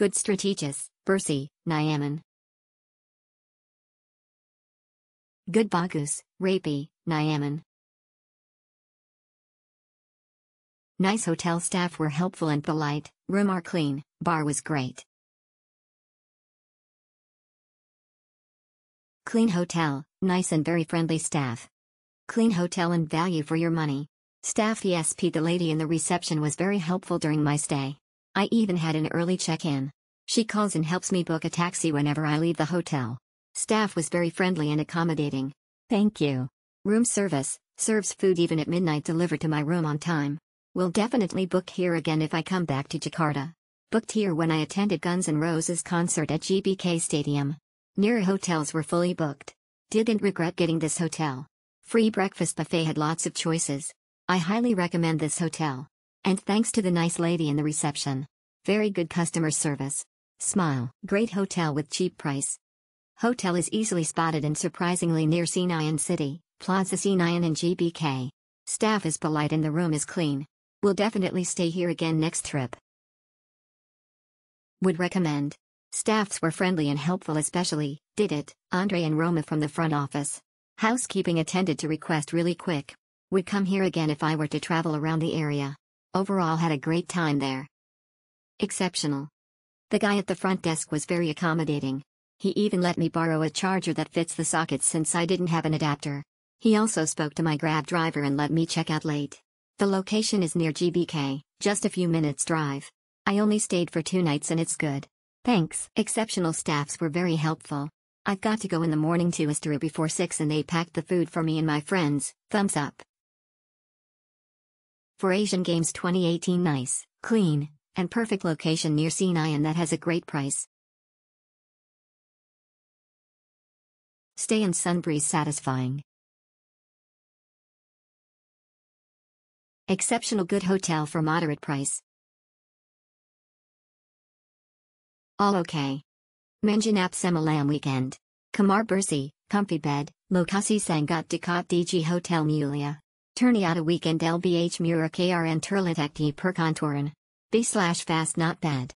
Good strategis, Bersih, Nyaman. Good bagus, Rapi, Nyaman. Nice hotel staff were helpful and polite, room are clean, bar was great. Clean hotel, nice and very friendly staff. Clean hotel and value for your money. Staff ESP. The lady in the reception was very helpful during my stay. I even had an early check-in. She calls and helps me book a taxi whenever I leave the hotel. Staff was very friendly and accommodating. Thank you. Room service, serves food even at midnight, delivered to my room on time. Will definitely book here again if I come back to Jakarta. Booked here when I attended Guns N' Roses concert at GBK Stadium. Near hotels were fully booked. Didn't regret getting this hotel. Free breakfast buffet had lots of choices. I highly recommend this hotel. And thanks to the nice lady in the reception. Very good customer service. Smile. Great hotel with cheap price. Hotel is easily spotted and surprisingly near Senayan City, Plaza Senayan and GBK. Staff is polite and the room is clean. Will definitely stay here again next trip. Would recommend. Staffs were friendly and helpful, especially, did it, Andre and Roma from the front office. Housekeeping attended to request really quick. Would come here again if I were to travel around the area. Overall had a great time there. Exceptional. The guy at the front desk was very accommodating. He even let me borrow a charger that fits the sockets since I didn't have an adapter. He also spoke to my Grab driver and let me check out late. The location is near GBK, just a few minutes drive. I only stayed for 2 nights and it's good. Thanks. Exceptional staffs were very helpful. I've got to go in the morning to Astra before 6 and they packed the food for me and my friends. Thumbs up. For Asian Games 2018, nice, clean, and perfect location near Senayan that has a great price. Stay in Sunbreeze satisfying. Exceptional good hotel for moderate price. All okay. Menginap Semalam weekend. Kamar Bersih, comfy bed, Lokasi Sangat Dekat DG Hotel Mulia. Ternyata weekend LBH Murah KRN Terletak di Perkantoran. B/fast not bad.